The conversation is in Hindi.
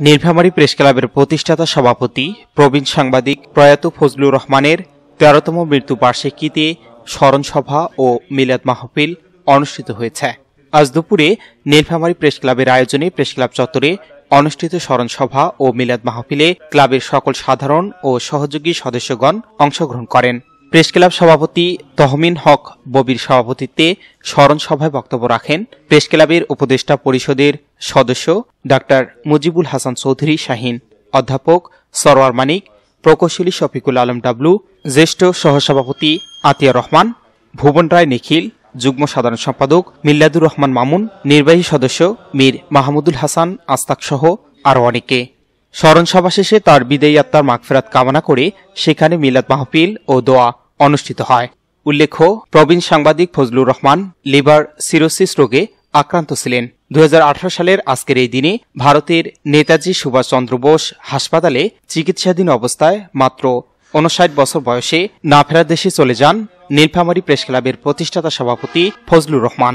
नीलफामारी प्रेस क्लाबेर प्रतिष्ठाता सभापति प्रवीण सांबादिक प्रयात फजलुर रहमानेर 13तम मृत्युबार्षिकीते स्मरण सभा और मिलाद महफिल अनुष्ठित हयेछे। आज दुपुरे नीलफामारी प्रेस क्लाबेर आयोजने प्रेस क्लाब चत्वरे अनुष्ठित स्मरण सभा और मिलाद महफिले क्लाबेर सकल साधारण और सहयोगी सदस्यगण अंशग्रहण करें। प्रेस क्लाब सभापति तहमिन हक बबिर सभापतित्वे स्मरण सभाय बक्तव्य राखें प्रेस क्लाबेर उपदेष्टा परिषदेर सदस्य डॉ मुजिबुल हसान चौधरी शाहीन, अध्यापक सरवार मानिक, प्रकौशली सफिकुल आलम डब्लू, ज्येष्ठ सहसभापति आतिया रहमान, भुवन रॉय निखिल, जुग्म साधारण सम्पादक मिल्लादु रहमान मामुन, निर्वाही सदस्य मीर महमूदुल हसान आस्ताक सह आरो अनेके। स्मरण सभा शेषे तार विदायी आत्मार मागफिरात कामना करे सेखाने मिलाद महफिल और दोया अनुष्ठित হয়। उल्लेख्य, प्रवीण सांबादिक फजलुर रहमान लिवर सिरोसिस रोगे আক্রান্ত ছিলেন। 2018 সালের আজকের এই দিনে ভারতের নেতাজি সুভাষ চন্দ্র বোস হাসপাতালে চিকিৎসাধীন অবস্থায় মাত্র 59 বছর বয়সে না ফেরার দেশে চলে যান নীলফামারী প্রেস ক্লাবের প্রতিষ্ঠাতা সভাপতি ফজলুর রহমান।